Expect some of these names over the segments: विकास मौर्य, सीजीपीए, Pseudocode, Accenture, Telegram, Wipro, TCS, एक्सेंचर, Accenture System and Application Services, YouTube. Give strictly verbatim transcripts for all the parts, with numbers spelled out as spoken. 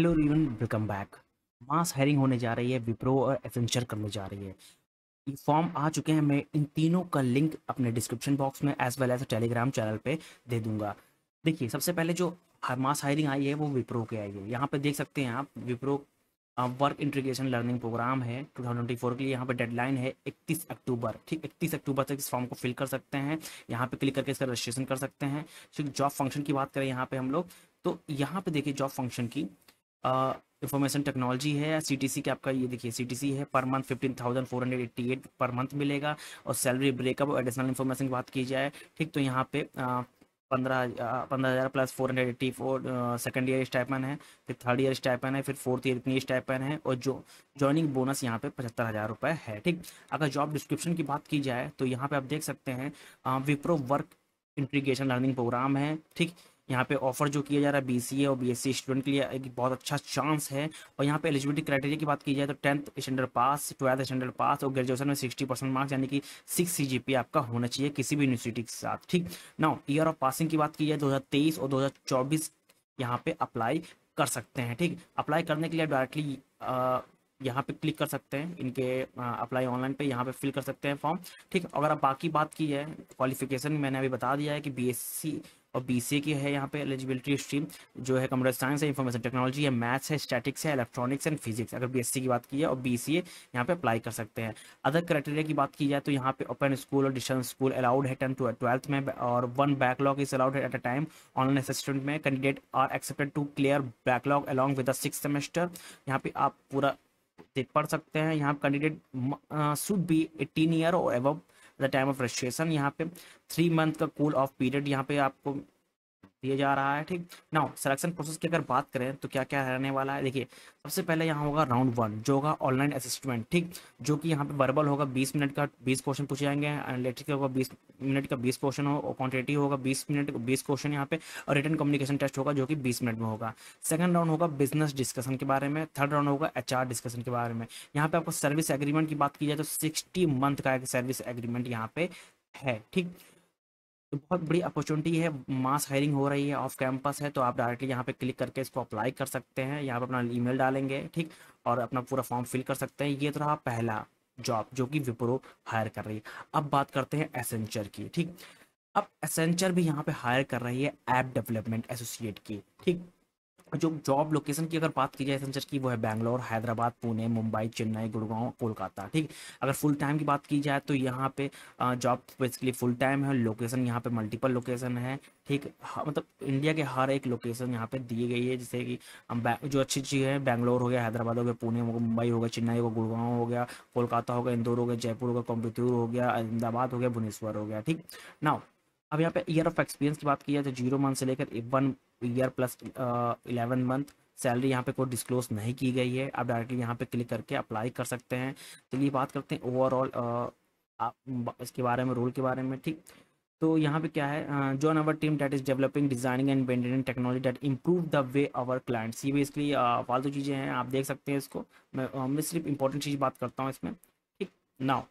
Hello everyone, welcome back. Mass hiring होने जा रही है, विप्रो और एक्सेंचर करने जा रही है। ये फॉर्म आ चुके हैं। मैं इन तीनों का लिंक अपने डिस्क्रिप्शन बॉक्स में as well as Telegram channel पे दे दूंगा। देखिए, सबसे पहले जो मास हायरिंग आई है वो विप्रो के आई है। यहाँ पे देख सकते हैं आप, Wipro work integration learning programme है टू थाउजेंड ट्वेंटी फोर के लिए। यहाँ पे डेडलाइन है इकतीस अक्टूबर। ठीक, इकतीस अक्टूबर तक इस फॉर्म को फिल कर सकते हैं। यहाँ पे क्लिक करके इसका रजिस्ट्रेशन कर सकते हैं। फिर जॉब फंक्शन की बात करें यहाँ पे हम लोग, तो यहाँ पे देखिए जॉब फंक्शन की इंफॉर्मेशन टेक्नोलॉजी है। सीटीसी का आपका ये देखिए सीटीसी है, per month fifteen thousand four hundred eighty eight per month मिलेगा। और सैलरी ब्रेकअप और एडिशनल इन्फॉर्मेशन की बात की जाए, ठीक, तो यहाँ पे पंद्रह पंद्रह हज़ार plus four hundred eighty four second year stipend है, फिर थर्ड ईयर स्टाइपेंड है, फिर फोर्थ ईयर इतनी स्टाइपेंड है। और जो जॉइनिंग बोनस यहाँ पे पचहत्तर हज़ार रुपये है। ठीक, अगर जॉब डिस्क्रिप्शन की बात की जाए तो यहाँ पे आप देख सकते हैं Wipro work integration learning programme है। ठीक, यहाँ पे ऑफर जो किया जा रहा है बीसीए और बीएससी स्टूडेंट के लिए एक बहुत अच्छा चांस है। और यहाँ पे एलिजिबिलिटी क्राइटेरिया की बात की जाए तो tenth standard pass, twelfth standard pass और ग्रेजुएशन में साठ परसेंट मार्क्स यानी कि सिक्स सीजीपीए आपका होना चाहिए किसी भी यूनिवर्सिटी के साथ। ठीक, नाउ ईयर ऑफ पासिंग की बात की जाए दो हज़ार तेईस और दो हज़ार चौबीस यहाँ पे अप्लाई कर सकते हैं। ठीक, अप्लाई करने के लिए डायरेक्टली यहाँ पे क्लिक कर सकते हैं, इनके अप्लाई ऑनलाइन पे यहाँ पे फिल कर सकते हैं फॉर्म। ठीक, अगर आप बाकी बात की जाए क्वालिफिकेशन, मैंने अभी बता दिया है कि बीएससी और बीसीए की है। यहाँ पे एलिजिबिलिटी स्ट्रीम जो है कंप्यूटर साइंस है, इंफॉर्मेशन टेक्नोलॉजी है, मैथ्स है, स्टैटिक्स है, इलेक्ट्रॉनिक्स एंड फिजिक्स। अगर बीएससी की बात की जाए और बीसीए यहाँ पे अप्लाई कर सकते हैं। अदर क्राइटेरिया की बात की जाए तो यहाँ पे ओपन स्कूल और डिस्टेंस स्कूल अलाउड है टेंथ टू ट्वेल्थ में, और one backlog is allowed at a time. Online assistant में candidate are accepted to clear backlog along with the six semester. यहाँ पे आप पूरा देख पढ़ सकते हैं। यहाँ candidate should be eighteen year और above the time of registration. यहाँ पे थ्री मंथ का कूल ऑफ पीरियड यहाँ पे आपको दिया जा रहा है। ठीक, नाउ सिलेक्शन प्रोसेस की अगर बात करें तो क्या क्या रहने वाला है। देखिए, सबसे पहले यहाँ होगा राउंड वन जो होगा ऑनलाइन असिस्टमेंट। ठीक, जो कि यहाँ पे वर्बल होगा, बीस मिनट का बीस क्वेश्चन पूछे जाएंगे। एनालिटिकल होगा बीस मिनट का बीस क्वेश्चन होगा, क्वांटिटी होगा बीस मिनट बीस क्वेश्चन यहाँ पे। और रिटन कम्युनिकेशन टेस्ट होगा जो कि बीस मिनट में होगा। सेकंड राउंड होगा बिजनेस डिस्कशन के बारे में। थर्ड राउंड होगा एच आर डिस्कशन के बारे में। यहाँ पे आपको सर्विस एग्रीमेंट की बात की जाए तो सिक्सटी मंथ का एक सर्विस एग्रीमेंट यहाँ पे है। ठीक, तो बहुत बड़ी अपॉर्चुनिटी है। मास हायरिंग हो रही है, ऑफ कैंपस है, तो आप डायरेक्टली यहाँ पे क्लिक करके इसको अप्लाई कर सकते हैं। यहाँ पे अपना ईमेल डालेंगे, ठीक, और अपना पूरा फॉर्म फिल कर सकते हैं। ये तो रहा पहला जॉब जो कि विप्रो हायर कर रही है। अब बात करते हैं एसेंचर की। ठीक, अब एसेंचर भी यहाँ पे हायर कर रही है ऐप डेवलपमेंट एसोसिएट की। ठीक, जो जॉब लोकेशन की अगर बात की जाए एसेंचर की, वो है बैंगलोर, हैदराबाद, पुणे, मुंबई, चेन्नई, गुड़गांव, कोलकाता। ठीक, अगर फुल टाइम की बात की जाए तो यहाँ पे जॉब बेसिकली फुल टाइम है। लोकेशन यहाँ पे मल्टीपल लोकेशन है। ठीक, मतलब इंडिया के हर एक लोकेशन यहाँ पे दी गई है, जैसे कि जो अच्छी चीज़ है बैंगलोर हो गया, हैदराबाद हो गया, पुणे हो गया, मुंबई हो गया, चेन्नई हो गया, गुड़गांव हो गया, कोलकाता हो गया, इंदौर हो गया, जयपुर हो गया, कोयम्बटूर हो गया, अहमदाबाद हो गया, भुवनेश्वर हो गया। ठीक, नाउ अब यहाँ पे ईयर ऑफ एक्सपीरियंस की बात की जाए तो जीरो मंथ से लेकर one year plus eleven month. Salary यहाँ पे कोई डिस्क्लोज नहीं की गई है। आप डायरेक्टली यहाँ पे क्लिक करके अप्लाई कर सकते हैं। चलिए बात करते हैं ओवरऑल आप इसके बारे में, रोल के बारे में। ठीक, तो यहाँ पे क्या है, join our team that is developing designing and maintaining technology that improve the way our clients. ये बेसिकली फालतू चीज़ें हैं, आप देख सकते हैं इसको। मैं, मैं सिर्फ इंपॉर्टेंट चीज़ बात करता हूँ इसमें। ठीक, नाउ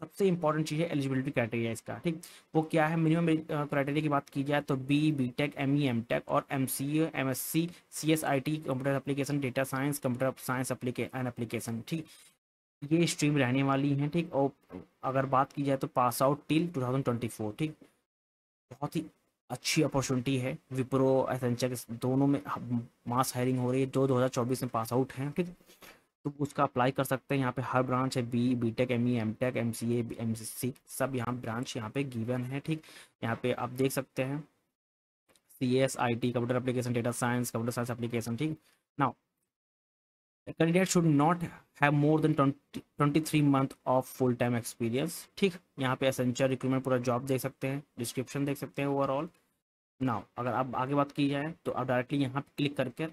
सबसे इंपॉर्टेंट चीज़ है एलिजिबिलिटी क्राइटेरिया इसका। ठीक, वो क्या है, मिनिमम क्राइटेरिया की बात की जाए तो B B tech M E M tech और M C A M S C C S I T computer application, data science, computer science and application. ठीक, ये स्ट्रीम रहने वाली है। ठीक, और अगर बात की जाए तो pass out till two thousand twenty four. ठीक, बहुत ही अच्छी अपॉर्चुनिटी है। विप्रो एसेंचर दोनों में मास हायरिंग हो रही है। जो दो हज़ार चौबीस में पास आउट हैं, ठीक, तो उसका अप्लाई कर सकते हैं। यहाँ पे हर ब्रांच है, B B tech M E M tech M C A M C, सब यहाँ ब्रांच यहाँ पे गिवन है। ठीक, यहाँ पे आप देख सकते हैं C S I T computer application, data science, computer science application. ठीक, now candidate should not have more than twenty three month of full time experience. ठीक, यहाँ पे एसेंचर रिक्रूटमेंट पूरा जॉब देख सकते हैं, डिस्क्रिप्शन देख सकते हैं ओवरऑल। नाउ अगर आप आगे बात की जाए तो आप डायरेक्टली यहाँ पे क्लिक करके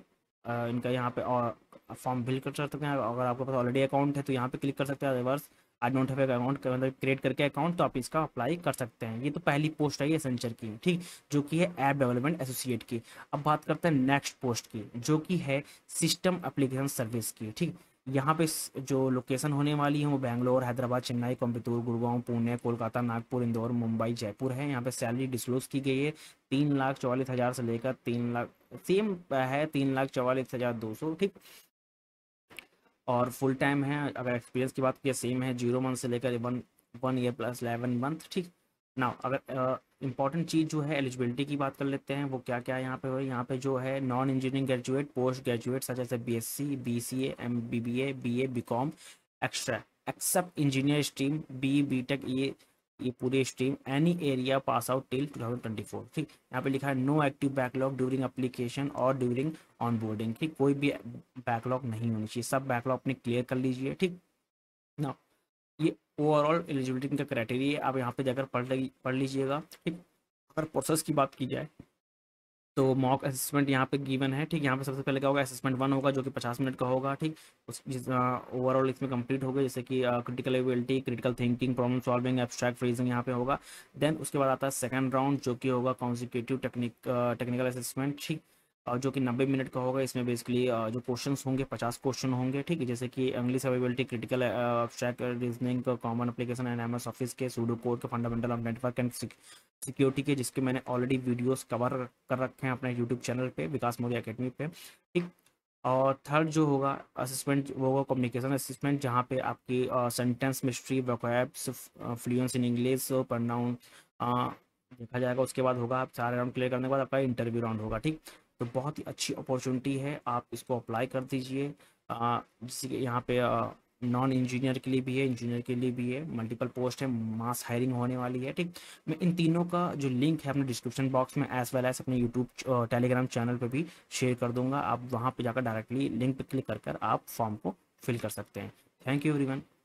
इनका यहाँ पे और फॉर्म फिल कर सकते हैं। अगर आपके पास ऑलरेडी अकाउंट है तो यहाँ पे क्लिक कर सकते हैं, otherwise I don't have account मतलब क्रिएट करके अकाउंट, तो आप इसका अप्लाई कर सकते हैं। ये तो पहली पोस्ट है एसेंचर की, ठीक, जो कि है ऐप डेवलपमेंट एसोसिएट की। अब बात करते हैं नेक्स्ट पोस्ट की जो कि है सिस्टम एप्लीकेशन सर्विस की। ठीक, यहाँ पे जो लोकेशन होने वाली है वो बैंगलोर, हैदराबाद, चेन्नई, कोयम्बटूर, गुड़गांव, पुणे, कोलकाता, नागपुर, इंदौर, मुंबई, जयपुर है। यहाँ पे सैलरी डिस्क्लोज की गई है तीन लाख चौवालीस हज़ार से लेकर तीन लाख सेम है तीन लाख चवालीस हज़ार दो सौ ठीक। और फुल टाइम है, अगर एक्सपीरियंस की बात की सेम है, जीरो मंथ से लेकर one one year plus eleven month ठीक। ना अगर इंपॉर्टेंट चीज़ जो है एलिजिबिलिटी की बात कर लेते हैं, वो क्या क्या है यहाँ पे हो, यहाँ पे जो है non engineering graduate, post graduate such जैसे B S C, B C A, M B B A, B A, B com extra except engineer stream, B B tech, ये ये पूरी stream any area pass out till two thousand twenty four ठीक। यहाँ पे लिखा है no active backlog during application और during onboarding ठीक, कोई भी बैकलॉग नहीं होनी चाहिए, सब बैकलॉग अपने क्लियर कर लीजिए ठीक। ना ये ओवरऑल एलिजिबिलिटी का क्राइटेरिया आप यहाँ पे जाकर पढ़ लगी पढ़ लीजिएगा ठीक। अगर प्रोसेस की बात की जाए तो मॉक असेसमेंट यहाँ पे गिवन है ठीक। यहाँ पे सबसे पहले क्या होगा, असेसमेंट वन होगा जो कि पचास मिनट का होगा ठीक। उस ओवरऑल इसमें कंप्लीट होगा, जैसे कि critical ability, critical thinking, problem solving, abstract freezing यहाँ पे होगा। देन उसके बाद आता है सेकंड राउंड जो कि होगा कॉन्जिक्यूटिव टेक्निक टेक्निकल असेसमेंट ठीक, जो कि नब्बे मिनट का होगा। इसमें बेसिकली जो क्वेश्चंस होंगे पचास क्वेश्चन होंगे ठीक, जैसे कि English availability, critical abstract reasoning, common application and M S office के, सूडो कोड के, fundamental of network and security के, जिसके मैंने ऑलरेडी वीडियोस कवर कर रखे हैं अपने यूट्यूब चैनल पे विकास मौर्य एकेडमी पे ठीक। और थर्ड जो होगा असेसमेंट वो होगा कम्युनिकेशन असेसमेंट, जहाँ पे आपकी sentence mystery, vocabs, Fluence in English, pronoun देखा जाएगा। उसके बाद होगा आप सारे राउंड क्लियर करने के बाद आपका इंटरव्यू राउंड होगा ठीक। तो बहुत ही अच्छी अपॉर्चुनिटी है, आप इसको अप्लाई कर दीजिए। जिसके यहाँ पे नॉन इंजीनियर के लिए भी है, इंजीनियर के लिए भी है, मल्टीपल पोस्ट है, मास हायरिंग होने वाली है ठीक। मैं इन तीनों का जो लिंक है अपने डिस्क्रिप्शन बॉक्स में एज वेल एज अपने यूट्यूब टेलीग्राम चैनल पे भी शेयर कर दूंगा, आप वहाँ पर जाकर डायरेक्टली लिंक पर क्लिक कर आप फॉर्म को फिल कर सकते हैं। Thank you everyone.